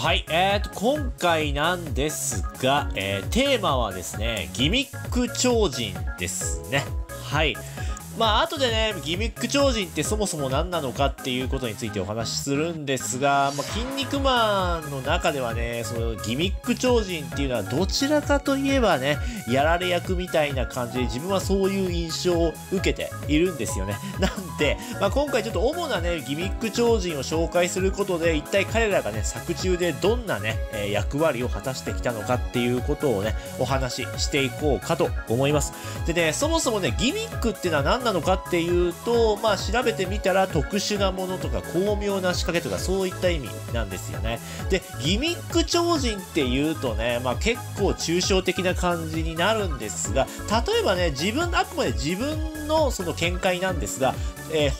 はい、今回なんですが、テーマはですね、ギミック超人ですね。はい。まあ、後でね、ギミック超人ってそもそも何なのかっていうことについてお話しするんですが、まあ、筋肉マンの中ではね、そのギミック超人っていうのはどちらかといえばね、やられ役みたいな感じで自分はそういう印象を受けているんですよね。なんで、まあ、今回ちょっと主なね、ギミック超人を紹介することで、一体彼らがね、作中でどんなね、役割を果たしてきたのかっていうことをね、お話ししていこうかと思います。でね、そもそもね、ギミックっていうのは何なのかっていうと、まあ調べてみたら特殊なものとか巧妙な仕掛けとかそういった意味なんですよね。で、ギミック超人っていうとね、まあ結構抽象的な感じになるんですが、例えばね、あくまで自分のその見解なんですが、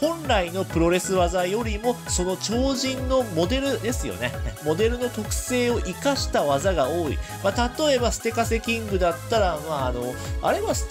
本来のプロレス技よりもその超人のモデルですよね。モデルの特性を生かした技が多い。まあ、例えばステカセキングだったら、まああれはス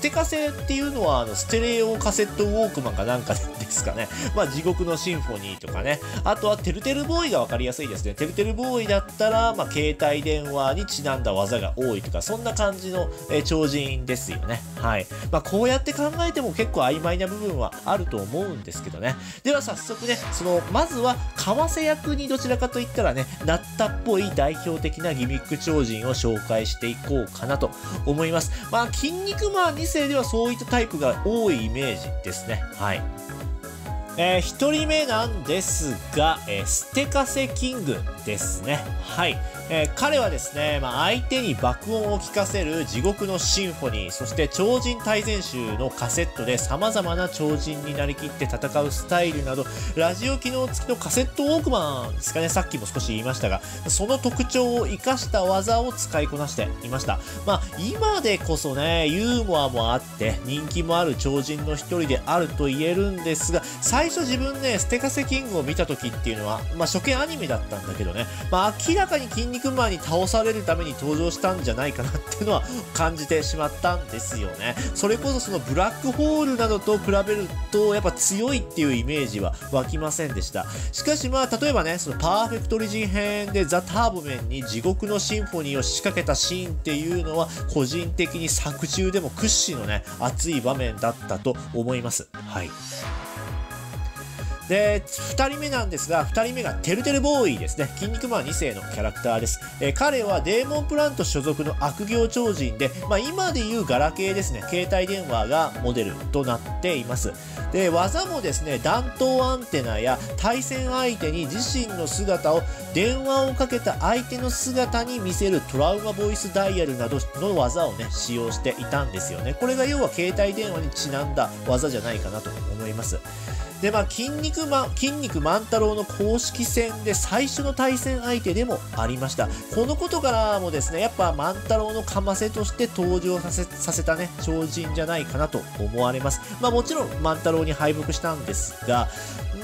テカセっていうのはステレオカセットウォークマンかなんかですかね。まあ、地獄のシンフォニーとかね。あとはてるてるボーイがわかりやすいですね。てるてるボーイだったら、まあ、携帯電話にちなんだ技が多いとか、そんな感じの、超人ですよね。はい。まあ、こうやって考えても結構曖昧な部分はあると思うんですけどね。では早速ね、まずは為替役にどちらかといったらね、なったっぽい代表的なギミック超人を紹介していこうかなと思います。まあ、筋肉マン2世ではそういったタイプが多いイメージですね。はい。1人目なんですが、ステカセキングですね。はい。彼はですね、まあ、相手に爆音を聞かせる地獄のシンフォニー、そして超人大全集のカセットで様々な超人になりきって戦うスタイルなど、ラジオ機能付きのカセットウォークマンですかね、さっきも少し言いましたが、その特徴を生かした技を使いこなしていました。まあ、今でこそね、ユーモアもあって、人気もある超人の一人であると言えるんですが、最初自分ね、ステカセキングを見た時っていうのは、まあ、初見アニメだったんだけどね、まあ、明らかに筋肉マンに倒されるために登場したんじゃないかなっていうのは感じてしまったんですよね。それこそそのブラックホールなどと比べるとやっぱ強いっていうイメージは湧きませんでした。しかしまあ例えばね、そのパーフェクトリジン編でザ・ターボメンに地獄のシンフォニーを仕掛けたシーンっていうのは個人的に作中でも屈指のね、熱い場面だったと思います。はい。で、2人目なんですが、2人目がてるてるボーイですね。筋肉マン2世のキャラクターです。彼はデーモンプラント所属の悪行超人で、まあ今でいうガラケーですね。携帯電話がモデルとなっています。で、技もですね、弾頭アンテナや対戦相手に自身の姿を電話をかけた相手の姿に見せるトラウマボイスダイヤルなどの技をね、使用していたんですよね。これが要は携帯電話にちなんだ技じゃないかなと思います。で、まあ、筋肉万太郎の公式戦で最初の対戦相手でもありました。このことからもですね、やっぱ万太郎のかませとして登場させたね、超人じゃないかなと思われます。まあ、もちろん万太郎に敗北したんですが、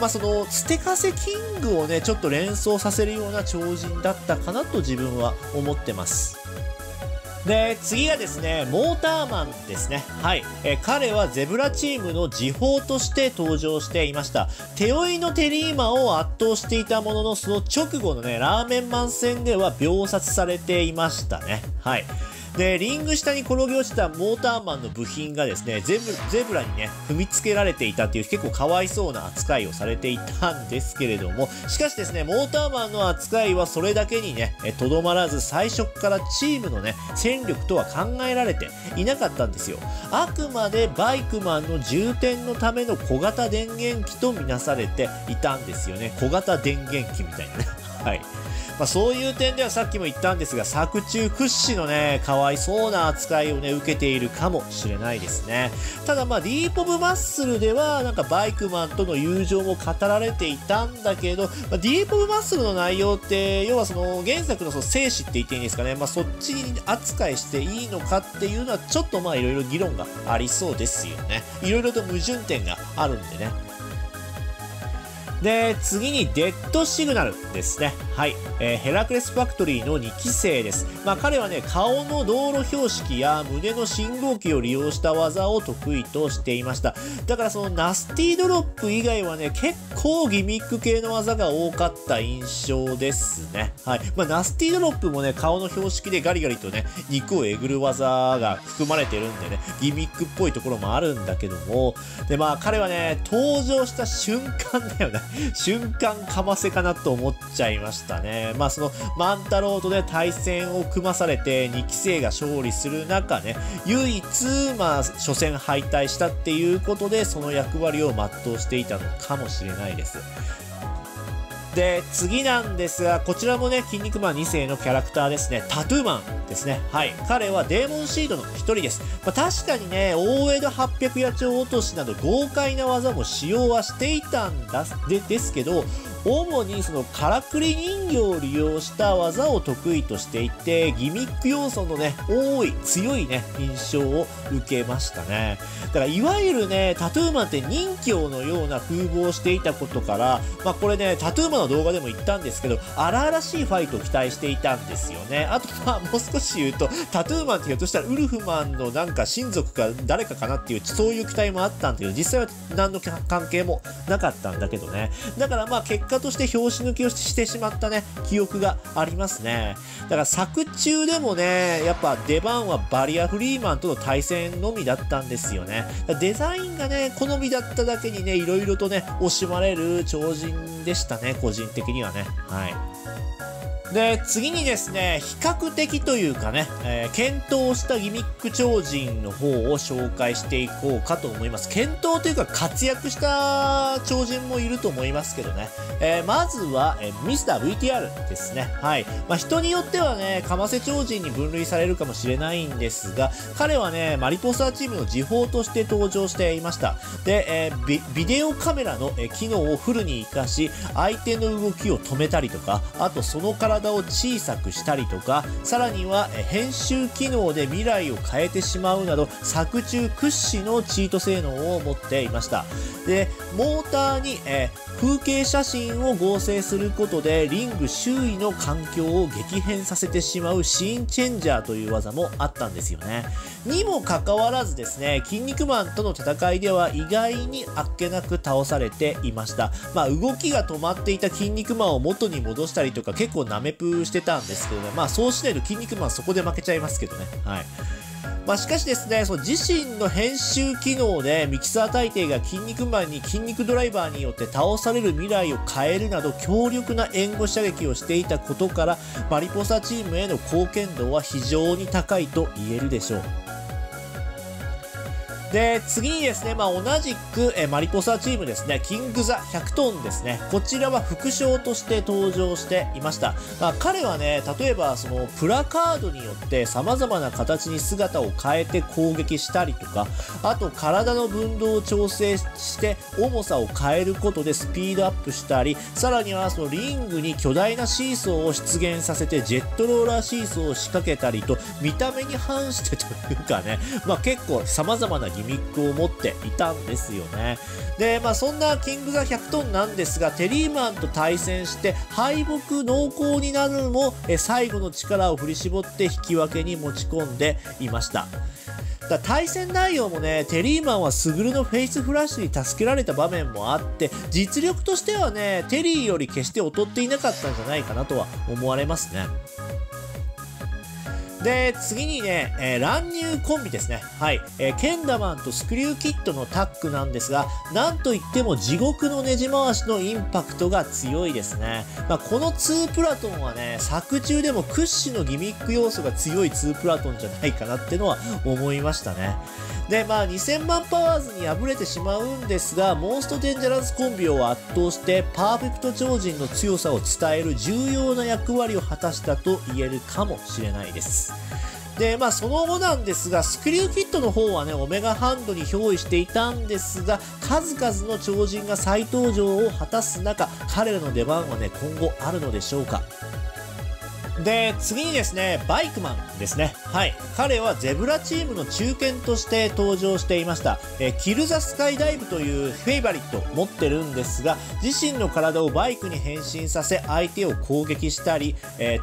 まあ、その、ステカセキングをね、ちょっと連想させるような超人だったかなと自分は思ってます。で、次がですね、モーターマンですね。はい。彼はゼブラチームの時報として登場していました。手負いのテリーマを圧倒していたものの、その直後のね、ラーメンマン戦では秒殺されていましたね。はい。で、リング下に転げ落ちたモーターマンの部品がですね、ゼブラにね、踏みつけられていたっていう結構かわいそうな扱いをされていたんですけれども、しかしですね、モーターマンの扱いはそれだけにね、とどまらず最初からチームのね、戦力とは考えられていなかったんですよ。あくまでバイクマンの充填のための小型電源機とみなされていたんですよね。小型電源機みたいなね。はい。まあ、そういう点ではさっきも言ったんですが、作中屈指のね、かわいそうな扱いをね、受けているかもしれないですね。ただまあ、ディープ・オブ・マッスルでは、なんかバイクマンとの友情も語られていたんだけど、まあ、ディープ・オブ・マッスルの内容って、要はその、原作のその生死って言っていいんですかね、まあ、そっちに扱いしていいのかっていうのは、ちょっとまあ、いろいろ議論がありそうですよね。いろいろと矛盾点があるんでね。で、次にデッドシグナルですね。はい。ヘラクレスファクトリーの2期生です。まあ、彼はね、顔の道路標識や胸の信号機を利用した技を得意としていました。だからそのナスティドロップ以外はね、結構ギミック系の技が多かった印象ですね。はい。まあ、ナスティドロップもね、顔の標識でガリガリとね、肉をえぐる技が含まれてるんでね、ギミックっぽいところもあるんだけども、で、まあ、彼はね、登場した瞬間だよね。瞬間かませかなと思っちゃいましたね。まあ、その万太郎とね、対戦を組まされて2期生が勝利する中ね、唯一まあ初戦敗退したっていうことで、その役割を全うしていたのかもしれないです。で、次なんですが、こちらもね、キン肉マン2世のキャラクターですね。タトゥーマンですね。はい。彼はデーモンシードの一人です。まあ、確かにね、大江戸800野鳥落としなど豪快な技も使用はしていたんだ、ですけど、主にそのからくり人形を利用した技を得意としていて、ギミック要素のね、多い、強いね、印象を受けましたね。だから、いわゆるね、タトゥーマンって人形のような風貌をしていたことから、まあこれね、タトゥーマンの動画でも言ったんですけど、荒々しいファイトを期待していたんですよね。あと、まあもう少し言うと、タトゥーマンってひょっとしたらウルフマンのなんか親族か誰かかなっていう、そういう期待もあったんだけど、実際は何の関係もなかったんだけどね。だからまあ結果として拍子抜きをしてしまったね、記憶がありますね。だから作中でもね、やっぱ出番はバリアフリーマンとの対戦のみだったんですよね。デザインがね、好みだっただけにね、いろいろとね、惜しまれる超人でしたね、個人的にはね。はい。で、次にですね、比較的というかね、検討したギミック超人の方を紹介していこうかと思います。検討というか活躍した超人もいると思いますけどね。まずは、Mr.VTR ですね。はい。まあ、人によってはね、かませ超人に分類されるかもしれないんですが、彼はね、マリポーサーチームの時報として登場していました。で、ビデオカメラの機能をフルに活かし、相手の動きを止めたりとか、あとその体を小さくしたりとか、さらには、編集機能で未来を変えてしまうなど、作中屈指のチート性能を持っていました。で、モーターに、風景写真を合成することでリング周囲の環境を激変させてしまうシーンチェンジャーという技もあったんですよね。にもかかわらずですね、キン肉マンとの戦いでは意外にあっけなく倒されていました。まあ動きが止まっていたキン肉マンを元に戻したりとか結構なめぷーしてたんですけどね。まあそうしないとキン肉マンそこで負けちゃいますけどね。はい。まあしかしですね、その自身の編集機能でミキサー大帝がキン肉マンに筋肉ドライバーによって倒される未来を変えるなど強力な援護射撃をしていたことから、マリポサチームへの貢献度は非常に高いと言えるでしょう。で、次にですね、まあ、同じく、マリポサチームですね、キングザ100トンですね。こちらは副将として登場していました。まあ、彼はね、例えば、その、プラカードによって様々な形に姿を変えて攻撃したりとか、あと、体の分動を調整して、重さを変えることでスピードアップしたり、さらには、その、リングに巨大なシーソーを出現させて、ジェットローラーシーソーを仕掛けたりと、見た目に反してというかね、まあ、結構様々なギミックを持っていたんですよね。で、まあそんなキング・ザ・100トンなんですが、テリーマンと対戦して敗北濃厚になるのも、最後の力を振り絞って引き分けに持ち込んでいました。だ対戦内容もね、テリーマンはスグルのフェイスフラッシュに助けられた場面もあって、実力としてはね、テリーより決して劣っていなかったんじゃないかなとは思われますね。で、次にね、乱入コンビですね。はい。ケンダマンとスクリューキッドのタッグなんですが、なんといっても地獄のねじ回しのインパクトが強いですね。まあ、この2プラトンはね、作中でも屈指のギミック要素が強い2プラトンじゃないかなってのは思いましたね。で、まあ、2000万パワーズに敗れてしまうんですが、モンストデンジャラスコンビを圧倒して、パーフェクト超人の強さを伝える重要な役割を果たしたと言えるかもしれないです。で、まあ、その後なんですが、スクリューキッドの方はね、オメガハンドに憑依していたんですが、数々の超人が再登場を果たす中、彼らの出番はね、今後あるのでしょうか。で、次にですね、バイクマンですね。はい。彼はゼブラチームの中堅として登場していました。キルザスカイダイブというフェイバリットを持ってるんですが、自身の体をバイクに変身させ、相手を攻撃したり、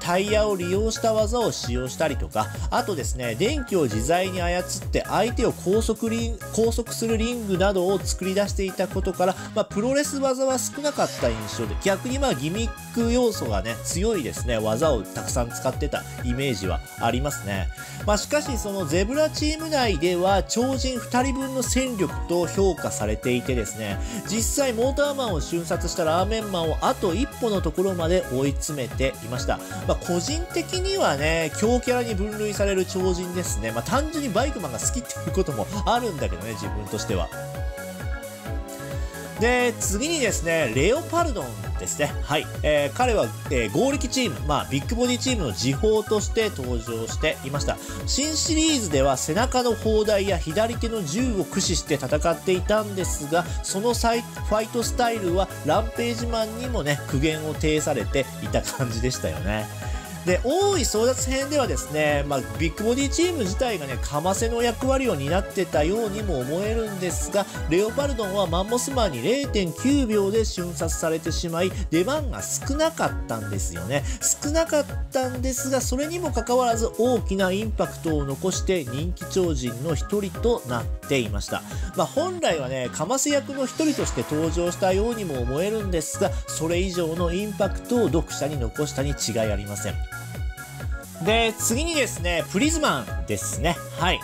タイヤを利用した技を使用したりとか、あとですね、電気を自在に操って相手を拘束するリングなどを作り出していたことから、まあ、プロレス技は少なかった印象で、逆にまあギミック要素がね、強いですね、技をたくさん使ってたイメージはありますね。まあ、しかしそのゼブラチーム内では超人2人分の戦力と評価されていてですね、実際モーターマンを瞬殺したラーメンマンをあと一歩のところまで追い詰めていました。まあ、個人的にはね、強キャラに分類される超人ですね。まあ、単純にバイクマンが好きっていうこともあるんだけどね、自分としては。で、次にですね、レオパルドンですね。はい。彼は、剛力チーム、まあ、ビッグボディチームの次鋒として登場していました。新シリーズでは背中の砲台や左手の銃を駆使して戦っていたんですが、そのファイトスタイルはランページマンにもね、苦言を呈されていた感じでしたよね。で、王位争奪編ではですね、まあ、ビッグボディチーム自体がね、かませの役割を担ってたようにも思えるんですが、レオパルドンはマンモスマンに 0.9 秒で瞬殺されてしまい、出番が少なかったんですよね。少なかったんですが、それにもかかわらず大きなインパクトを残して人気超人の一人となっていました。まあ、本来はね、かませ役の一人として登場したようにも思えるんですが、それ以上のインパクトを読者に残したに違いありません。で、次にですね、プリズマンですね。はい。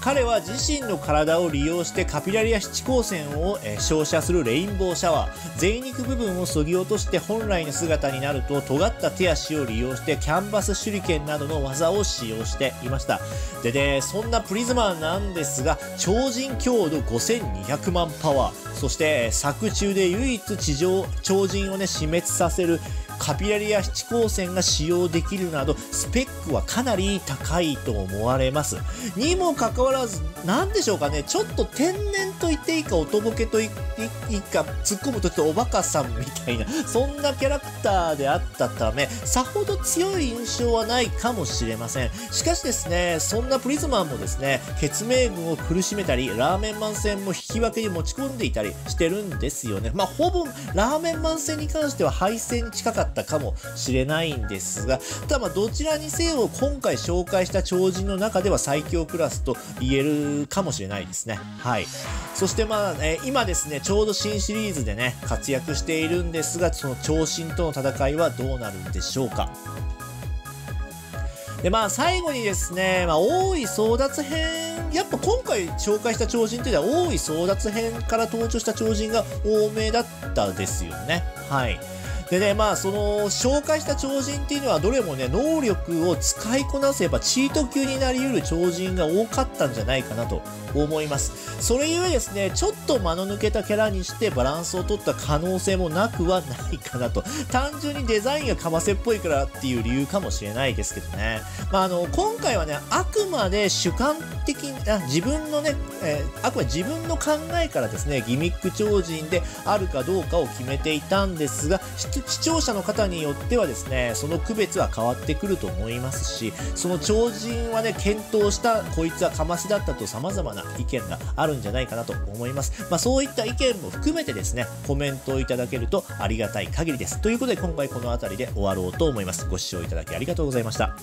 彼は自身の体を利用してカピラリア七光線を、照射するレインボーシャワー、贅肉部分を削ぎ落として本来の姿になると、尖った手足を利用してキャンバス手裏剣などの技を使用していました。で、そんなプリズマンなんですが、超人強度5200万パワー、そして作中で唯一地上超人をね、死滅させるカピラリア七光線が使用できるなど、スペックはかなり高いと思われます。にもかかわらず、なんでしょうかね、ちょっと天然と言っていいか、おとぼけと言っていいか、突っ込むとちょっとおバカさんみたいな、そんなキャラクターであったため、さほど強い印象はないかもしれません。しかしですね、そんなプリズマンもですね、血盟軍を苦しめたり、ラーメンマン戦も引き分けに持ち込んでいたりしてるんですよね。まあ、ほぼラーメンマン戦に関しては敗戦に近かったかもしれないんですが、ただどちらにせよ今回紹介した超人の中では最強クラスと言えるかもしれないですね。はい。そしてまあ、今ですね、ちょうど新シリーズでね、活躍しているんですが、その超人との戦いはどうなるんでしょうか。で、まあ最後にですね、まあ、王位争奪編、やっぱ今回紹介した超人というのは王位争奪編から登場した超人が多めだったですよね。はい。でね、まあ、その、紹介した超人っていうのは、どれもね、能力を使いこなせば、チート級になり得る超人が多かったんじゃないかなと思います。それゆえですね、ちょっと間の抜けたキャラにしてバランスを取った可能性もなくはないかなと。単純にデザインがかませっぽいからっていう理由かもしれないですけどね。まあ、今回はね、あくまで主観的な、自分のね、あくまで自分の考えからですね、ギミック超人であるかどうかを決めていたんですが、視聴者の方によってはですね、その区別は変わってくると思いますし、その超人はね、検討したこいつはかませだったと様々な意見があるんじゃないかなと思います。まあ、そういった意見も含めてですね、コメントをいただけるとありがたい限りです。ということで今回この辺りで終わろうと思います。ご視聴いただきありがとうございました。